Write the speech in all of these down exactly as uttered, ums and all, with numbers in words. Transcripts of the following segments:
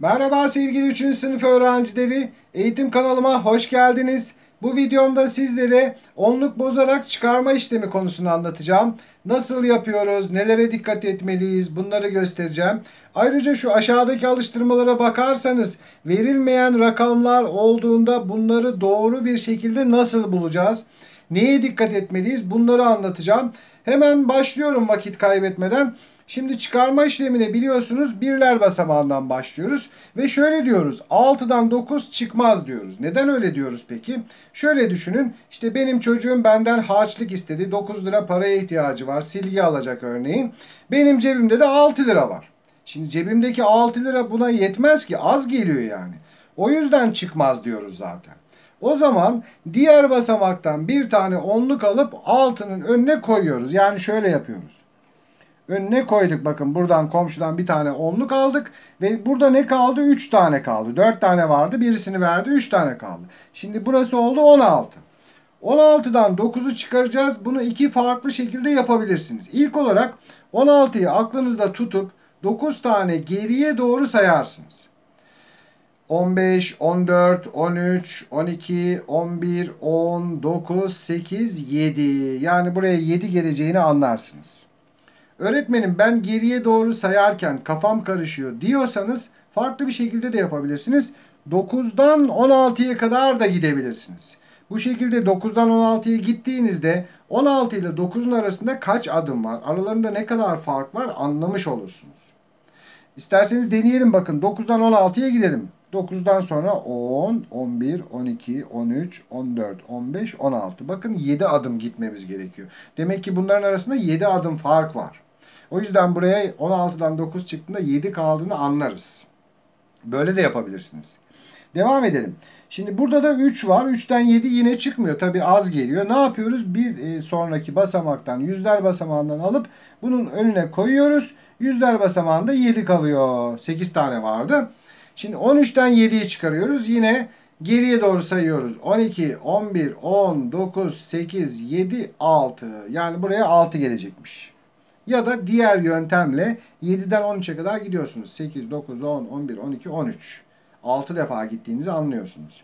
Merhaba sevgili üçüncü sınıf öğrencileri, eğitim kanalıma hoş geldiniz. Bu videomda sizlere onluk bozarak çıkarma işlemi konusunu anlatacağım. Nasıl yapıyoruz, nelere dikkat etmeliyiz, bunları göstereceğim. Ayrıca şu aşağıdaki alıştırmalara bakarsanız verilmeyen rakamlar olduğunda bunları doğru bir şekilde nasıl bulacağız, neye dikkat etmeliyiz, bunları anlatacağım. Hemen başlıyorum vakit kaybetmeden. Şimdi çıkarma işlemine biliyorsunuz birler basamağından başlıyoruz ve şöyle diyoruz, altıdan dokuz çıkmaz diyoruz. Neden öyle diyoruz peki? Şöyle düşünün, işte benim çocuğum benden harçlık istedi, dokuz lira paraya ihtiyacı var, silgi alacak örneğin. Benim cebimde de altı lira var. Şimdi cebimdeki altı lira buna yetmez ki, az geliyor yani. O yüzden çıkmaz diyoruz zaten. O zaman diğer basamaktan bir tane onluk alıp altının önüne koyuyoruz. Yani şöyle yapıyoruz. Önüne koyduk, bakın buradan komşudan bir tane onluk aldık ve burada ne kaldı? üç tane kaldı. dört tane vardı, birisini verdi, üç tane kaldı. Şimdi burası oldu on altı. on altıdan dokuzu çıkaracağız. Bunu iki farklı şekilde yapabilirsiniz. İlk olarak on altıyı aklınızda tutup dokuz tane geriye doğru sayarsınız. on beş, on dört, on üç, on iki, on bir, on, dokuz, sekiz, yedi. Yani buraya yedi geleceğini anlarsınız. Öğretmenim ben geriye doğru sayarken kafam karışıyor diyorsanız farklı bir şekilde de yapabilirsiniz. dokuzdan on altıya kadar da gidebilirsiniz. Bu şekilde dokuzdan on altıya gittiğinizde on altı ile dokuzun arasında kaç adım var? Aralarında ne kadar fark var? Anlamış olursunuz. İsterseniz deneyelim, bakın dokuzdan on altıya gidelim. dokuzdan sonra on, on bir, on iki, on üç, on dört, on beş, on altı. Bakın yedi adım gitmemiz gerekiyor. Demek ki bunların arasında yedi adım fark var. O yüzden buraya on altıdan dokuz çıktığında yedi kaldığını anlarız. Böyle de yapabilirsiniz. Devam edelim. Şimdi burada da üç var. üçten yedi yine çıkmıyor. Tabii az geliyor. Ne yapıyoruz? Bir sonraki basamaktan, yüzler basamağından alıp bunun önüne koyuyoruz. Yüzler basamağında yedi kalıyor. sekiz tane vardı. Şimdi on üçten yediyi çıkarıyoruz. Yine geriye doğru sayıyoruz. on iki, on bir, on, dokuz, sekiz, yedi, altı. Yani buraya altı gelecekmiş. Ya da diğer yöntemle yediden on üçe kadar gidiyorsunuz. sekiz, dokuz, on, on bir, on iki, on üç. altı defa gittiğinizi anlıyorsunuz.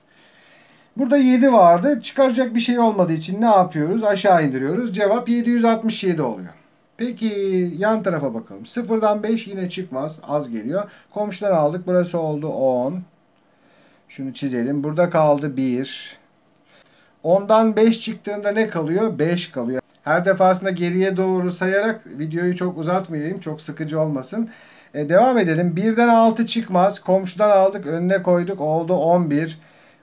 Burada yedi vardı. Çıkaracak bir şey olmadığı için ne yapıyoruz? Aşağı indiriyoruz. Cevap yedi yüz altmış yedi oluyor. Peki yan tarafa bakalım. Sıfırdan beş yine çıkmaz. Az geliyor. Komşudan aldık. Burası oldu on. Şunu çizelim. Burada kaldı bir. ondan beş çıktığında ne kalıyor? beş kalıyor. Her defasında geriye doğru sayarak videoyu çok uzatmayayım. Çok sıkıcı olmasın. E, devam edelim. birden altı çıkmaz. Komşudan aldık. Önüne koyduk. Oldu on bir.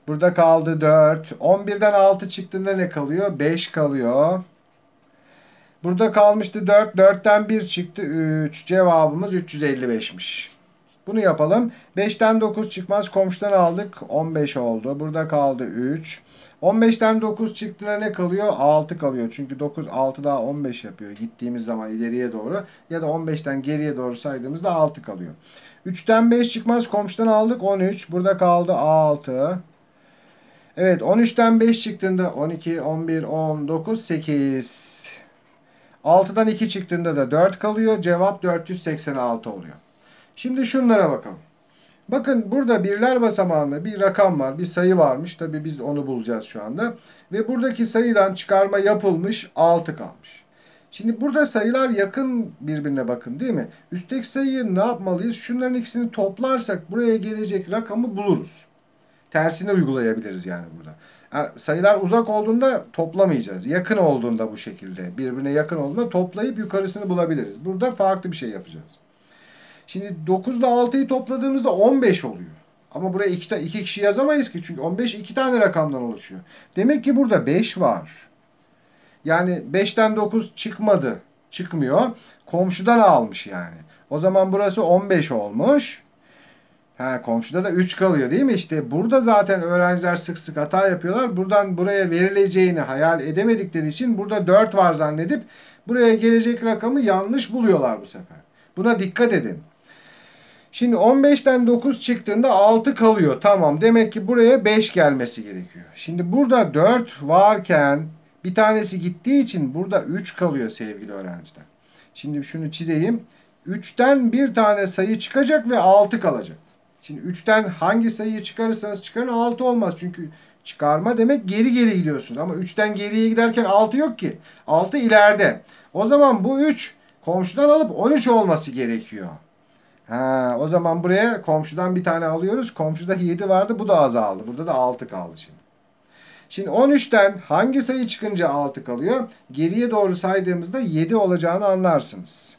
Burada kaldı dört. on birden altı çıktığında ne kalıyor? beş kalıyor. Burada kalmıştı dört. dörtten bir çıktı üç. Cevabımız üç yüz elli beşmiş. Bunu yapalım. beşten dokuz çıkmaz. Komşudan aldık. on beş oldu. Burada kaldı üç. on beşten dokuz çıktığında ne kalıyor? altı kalıyor. Çünkü dokuz altı daha on beş yapıyor. Gittiğimiz zaman ileriye doğru ya da on beşten geriye doğru saydığımızda altı kalıyor. üçten beş çıkmaz. Komşudan aldık. on üç. Burada kaldı altı. Evet, on üçten beş çıktığında on iki, on bir, on, dokuz, sekiz. altıdan iki çıktığında da dört kalıyor. Cevap dört yüz seksen altı oluyor. Şimdi şunlara bakalım. Bakın burada birler basamağında bir rakam var. Bir sayı varmış. Tabii biz onu bulacağız şu anda. Ve buradaki sayıdan çıkarma yapılmış. altı kalmış. Şimdi burada sayılar yakın birbirine, bakın değil mi? Üstteki sayıyı ne yapmalıyız? Şunların ikisini toplarsak buraya gelecek rakamı buluruz. Tersini uygulayabiliriz yani burada. Sayılar uzak olduğunda toplamayacağız. Yakın olduğunda bu şekilde, birbirine yakın olduğunda toplayıp yukarısını bulabiliriz. Burada farklı bir şey yapacağız. Şimdi dokuz ile altıyı topladığımızda on beş oluyor. Ama buraya iki, iki kişi yazamayız ki. Çünkü on beş iki tane rakamdan oluşuyor. Demek ki burada beş var. Yani beşten dokuz çıkmadı. Çıkmıyor. Komşudan almış yani. O zaman burası on beş olmuş. Ha, komşuda da üç kalıyor değil mi? İşte burada zaten öğrenciler sık sık hata yapıyorlar. Buradan buraya verileceğini hayal edemedikleri için burada dört var zannedip buraya gelecek rakamı yanlış buluyorlar bu sefer. Buna dikkat edin. Şimdi on beşten dokuz çıktığında altı kalıyor. Tamam, demek ki buraya beş gelmesi gerekiyor. Şimdi burada dört varken bir tanesi gittiği için burada üç kalıyor sevgili öğrenciler. Şimdi şunu çizeyim. üçten bir tane sayı çıkacak ve altı kalacak. Şimdi üçten hangi sayıyı çıkarırsanız çıkarın altı olmaz. Çünkü çıkarma demek geri geri gidiyorsun. Ama üçten geriye giderken altı yok ki. altı ileride. O zaman bu üç komşudan alıp on üç olması gerekiyor. Ha, o zaman buraya komşudan bir tane alıyoruz. Komşuda yedi vardı, bu da azaldı. Burada da altı kaldı şimdi. Şimdi on üçten hangi sayı çıkınca altı kalıyor? Geriye doğru saydığımızda yedi olacağını anlarsınız.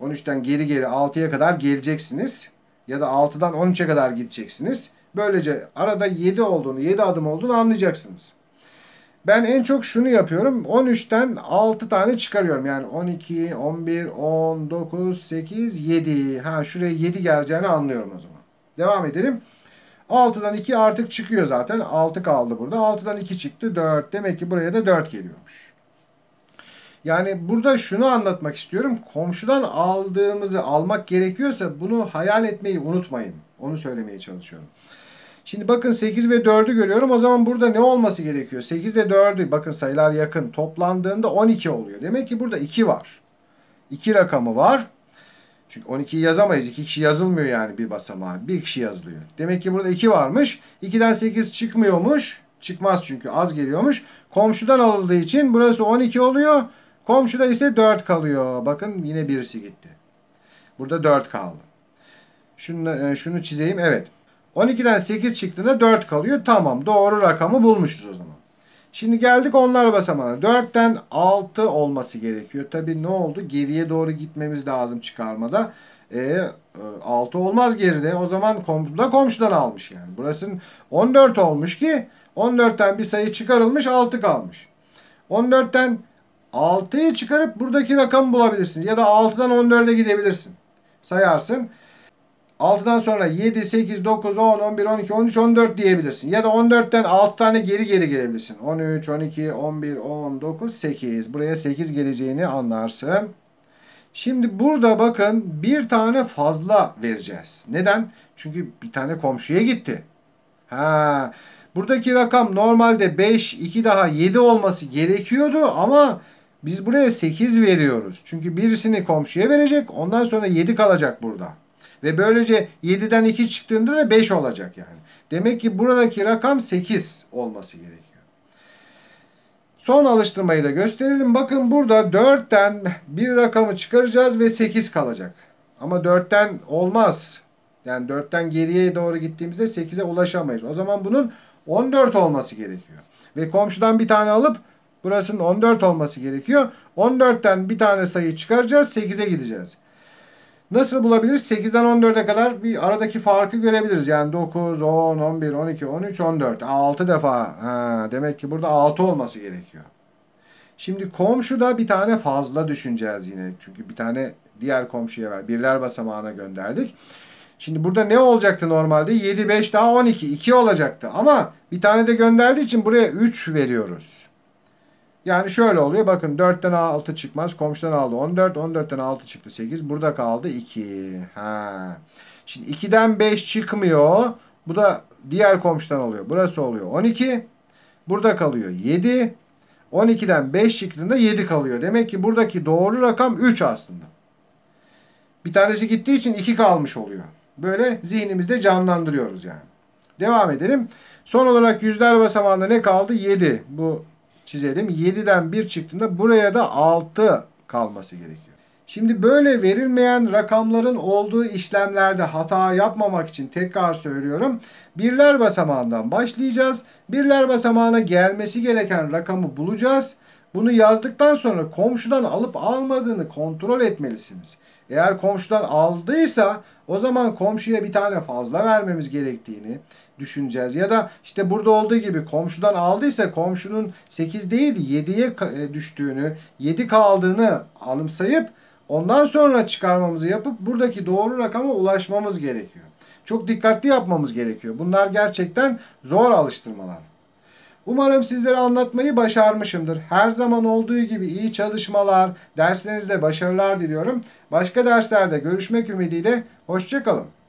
on üçten geri geri altıya kadar geleceksiniz. Ya da altıdan on üçe kadar gideceksiniz. Böylece arada yedi olduğunu, yedi adım olduğunu anlayacaksınız. Ben en çok şunu yapıyorum. on üçten altı tane çıkarıyorum. Yani on iki, on bir, on, dokuz, sekiz, yedi. Ha, şuraya yedi geleceğini anlıyorum o zaman. Devam edelim. altıdan iki artık çıkıyor zaten. altı kaldı burada. altıdan iki çıktı. dört. Demek ki buraya da dört geliyormuş. Yani burada şunu anlatmak istiyorum. Komşudan aldığımızı almak gerekiyorsa bunu hayal etmeyi unutmayın. Onu söylemeye çalışıyorum. Şimdi bakın sekiz ve dördü görüyorum. O zaman burada ne olması gerekiyor? sekiz ile dördü, bakın sayılar yakın. Toplandığında on iki oluyor. Demek ki burada iki var. iki rakamı var. Çünkü on ikiyi yazamayız. iki kişi yazılmıyor yani bir basamağa. bir kişi yazılıyor. Demek ki burada iki varmış. ikiden sekiz çıkmıyormuş. Çıkmaz çünkü az geliyormuş. Komşudan alındığı için burası on iki oluyor. Komşuda ise dört kalıyor. Bakın yine birisi gitti. Burada dört kaldı. Şunu, şunu çizeyim. Evet. on ikiden sekiz çıktığında dört kalıyor. Tamam, doğru rakamı bulmuşuz o zaman. Şimdi geldik onlar basamağına. dörtten altı olması gerekiyor. Tabi ne oldu? Geriye doğru gitmemiz lazım çıkarmada. E, altı olmaz geride. O zaman komşuda komşudan almış yani. Burasının on dört olmuş ki on dörtten bir sayı çıkarılmış, altı kalmış. on dörtten altıyı çıkarıp buradaki rakamı bulabilirsin. Ya da altıdan on dörde gidebilirsin. Sayarsın. altıdan sonra yedi, sekiz, dokuz, on, on bir, on iki, on üç, on dört diyebilirsin. Ya da on dörtten altı tane geri geri gelebilirsin. on üç, on iki, on bir, on, dokuz, sekiz. Buraya sekiz geleceğini anlarsın. Şimdi burada bakın bir tane fazla vereceğiz. Neden? Çünkü bir tane komşuya gitti. Ha, buradaki rakam normalde beş, iki daha yedi olması gerekiyordu ama biz buraya sekiz veriyoruz. Çünkü birisini komşuya verecek, ondan sonra yedi kalacak burada. Ve böylece yediden iki çıktığında da beş olacak yani. Demek ki buradaki rakam sekiz olması gerekiyor. Son alıştırmayı da gösterelim. Bakın burada dörtten bir rakamı çıkaracağız ve sekiz kalacak. Ama dörtten olmaz. Yani dörtten geriye doğru gittiğimizde sekize ulaşamayız. O zaman bunun on dört olması gerekiyor. Ve komşudan bir tane alıp burasının on dört olması gerekiyor. on dörtten bir tane sayı çıkaracağız, sekize gideceğiz. Nasıl bulabiliriz? sekizden on dörde kadar bir aradaki farkı görebiliriz. Yani dokuz, on, on bir, on iki, on üç, on dört. altı defa. Ha, demek ki burada altı olması gerekiyor. Şimdi komşuda bir tane fazla düşüneceğiz yine. Çünkü bir tane diğer komşuya ver. Birler basamağına gönderdik. Şimdi burada ne olacaktı normalde? yedi, beş daha on iki. iki olacaktı. Ama bir tane de gönderdiği için buraya üç veriyoruz. Yani şöyle oluyor. Bakın dörtten altı çıkmaz. Komşudan aldı on dört. on dörtten altı çıktı sekiz. Burada kaldı iki. Ha. Şimdi ikiden beş çıkmıyor. Bu da diğer komşudan oluyor. Burası oluyor on iki. Burada kalıyor yedi. on ikiden beş çıktığında yedi kalıyor. Demek ki buradaki doğru rakam üç aslında. Bir tanesi gittiği için iki kalmış oluyor. Böyle zihnimizde canlandırıyoruz yani. Devam edelim. Son olarak yüzler basamağında ne kaldı? yedi. Bu çizelim. yediden bir çıktığında buraya da altı kalması gerekiyor. Şimdi böyle verilmeyen rakamların olduğu işlemlerde hata yapmamak için tekrar söylüyorum. Birler basamağından başlayacağız. Birler basamağına gelmesi gereken rakamı bulacağız. Bunu yazdıktan sonra komşudan alıp almadığını kontrol etmelisiniz. Eğer komşudan aldıysa o zaman komşuya bir tane fazla vermemiz gerektiğini düşüneceğiz. Ya da işte burada olduğu gibi komşudan aldıysa komşunun sekiz değil yediye düştüğünü, yedi kaldığını anımsayıp ondan sonra çıkarmamızı yapıp buradaki doğru rakama ulaşmamız gerekiyor. Çok dikkatli yapmamız gerekiyor. Bunlar gerçekten zor alıştırmalar. Umarım sizlere anlatmayı başarmışımdır. Her zaman olduğu gibi iyi çalışmalar, dersinizde başarılar diliyorum. Başka derslerde görüşmek ümidiyle hoşça kalın.